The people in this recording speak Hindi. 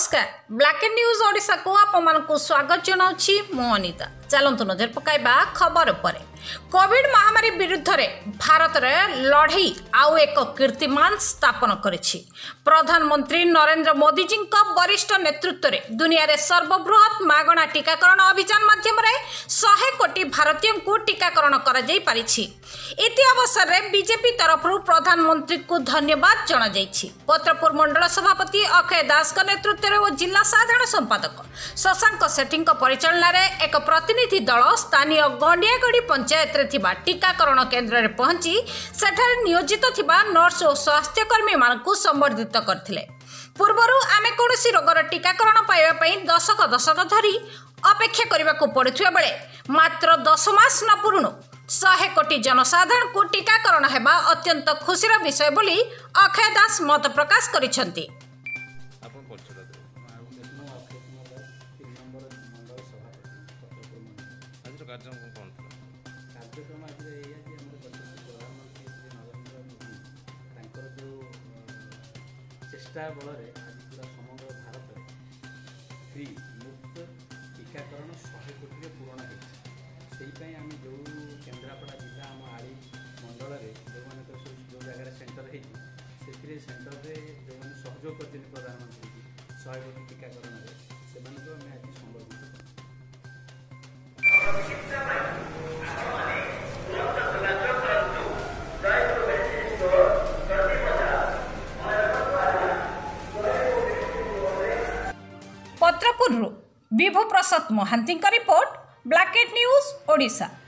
नमस्कार ब्लैक कैट न्यूज ओडिशा को आपमनकु स्वागत जनाउछि मो अनिता। चलंतु नजर पकाइबा खबर परे। कोविड महामारी विरुद्ध रे भारत रे लड़ाई आउ एक कीर्तिमान स्थापन करिछि। प्रधानमंत्री नरेंद्र मोदी जिंक वरिष्ठ नेतृत्व रे दुनिया रे सर्वबृहत मागणा टीकाकरण अभियान माध्यम रे 100 कोटी भारतीय को टीकाकरण करा जाई पारिछि। इति अवसर रे बीजेपी तरफ रु प्रधानमंत्री को धन्यवाद जना जाईछि। पत्रपुर मंडल सभापति अक्षय दास का नेतृत्व रे ओ जिला साधारण संपादक शशांक सेठी को परिचालन रे एक प्रतिनिधि दल स्थानीय गंडियागड़ी पंचायत टीकाकरण केन्द्र में पहुंची सेठारे नियोजित थिबा नर्स और स्वास्थ्यकर्मी मानकु संबर्धित करथिले। पूर्वरु आमे कोनोसी रोगर टीकाकरण पाइबा पई दशक दशक धरी अपेक्षा करबाकू पड़ुथिबा बेले मात्र 10 मास न पूर्ण 100 कोटी जनसाधारण को टीकाकरण हेबा अत्यंत खुशीर विषय बोली अक्षय दास मत प्रकाश करिसेंती। कार्यक्रम आज यही कि हम प्रधानमंत्री श्री नरेंद्र मोदी तांकर जो चेष्टा बल पूरा समग्र भारत में फ्री मुफ्त टीकाकरण 100 कोटी पूरण होईपाई आम जो केन्द्रापड़ा जिला आम आड़ी मंडल में जो मैंने जो जगह सेंटर है से सेंटर में जो मैंने सहयोग करते प्रधानमंत्री की 100 कोटी टीकाकरण से आम आज संबर्धित पत्रपुर विभु प्रसाद महांती का report black cat news Odisha.